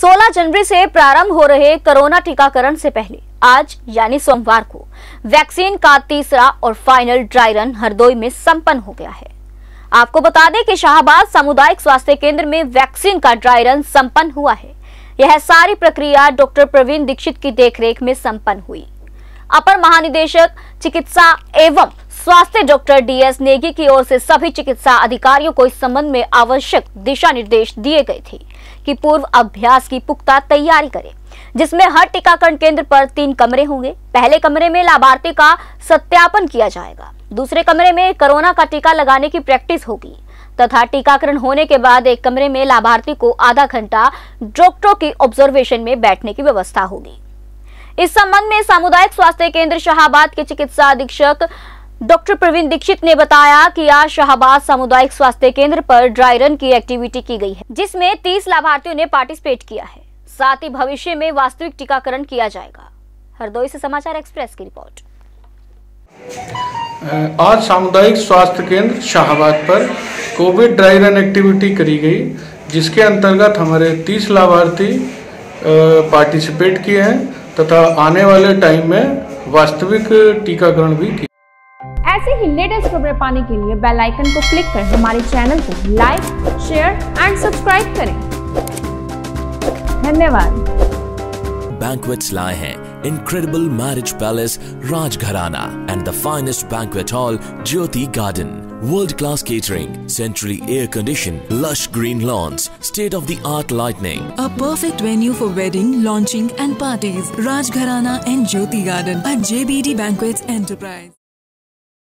16 जनवरी से प्रारंभ हो रहे कोरोना टीकाकरण से पहले आज यानी सोमवार को वैक्सीन का तीसरा और फाइनल ड्राई रन हरदोई में संपन्न हो गया है। आपको बता दें कि शाहबाद सामुदायिक स्वास्थ्य केंद्र में वैक्सीन का ड्राई रन संपन्न हुआ है। यह सारी प्रक्रिया डॉक्टर प्रवीण दीक्षित की देखरेख में संपन्न हुई। अपर महानिदेशक चिकित्सा एवं स्वास्थ्य डॉक्टर DS नेगी की ओर से सभी चिकित्सा अधिकारियों को इस संबंध में आवश्यक दिशा निर्देश दिए गए थे कि पूर्व अभ्यास की पुख्ता तैयारी करें, जिसमें हर टीकाकरण केंद्र पर 3 कमरे होंगे। पहले कमरे में लाभार्थी का सत्यापन किया जाएगा, दूसरे कमरे में कोरोना का टीका लगाने की प्रैक्टिस होगी तथा टीकाकरण होने के बाद एक कमरे में लाभार्थी को आधा घंटा डॉक्टरों की ऑब्जर्वेशन में बैठने की व्यवस्था होगी। इस संबंध में सामुदायिक स्वास्थ्य केंद्र शाहबाद के चिकित्सा अधीक्षक डॉक्टर प्रवीण दीक्षित ने बताया कि आज शाहबाद सामुदायिक स्वास्थ्य केंद्र पर ड्राई रन की एक्टिविटी की गई है, जिसमें 30 लाभार्थियों ने पार्टिसिपेट किया है। साथ ही भविष्य में वास्तविक टीकाकरण किया जाएगा। हरदोई से समाचार एक्सप्रेस की रिपोर्ट। आज सामुदायिक स्वास्थ्य केंद्र शाहबाद पर कोविड ड्राई रन एक्टिविटी करी गई, जिसके अंतर्गत हमारे 30 लाभार्थी पार्टिसिपेट किए हैं तथा आने वाले टाइम में वास्तविक टीकाकरण भी किया। ऐसे ही लेटेस्ट खबरें पाने के लिए बेल आइकन को क्लिक कर हमारे चैनल को लाइक, शेयर एंड सब्सक्राइब करें। धन्यवाद। Banquets लाए हैं incredible marriage palace Rajgharana and the finest banquet hall Jyoti garden. World-class catering, centrally air-conditioned, lush green lawns, state-of-the-art lighting. A perfect venue for wedding, launching and parties. Rajgharana and Jyoti Garden at JBD Banquets Enterprise.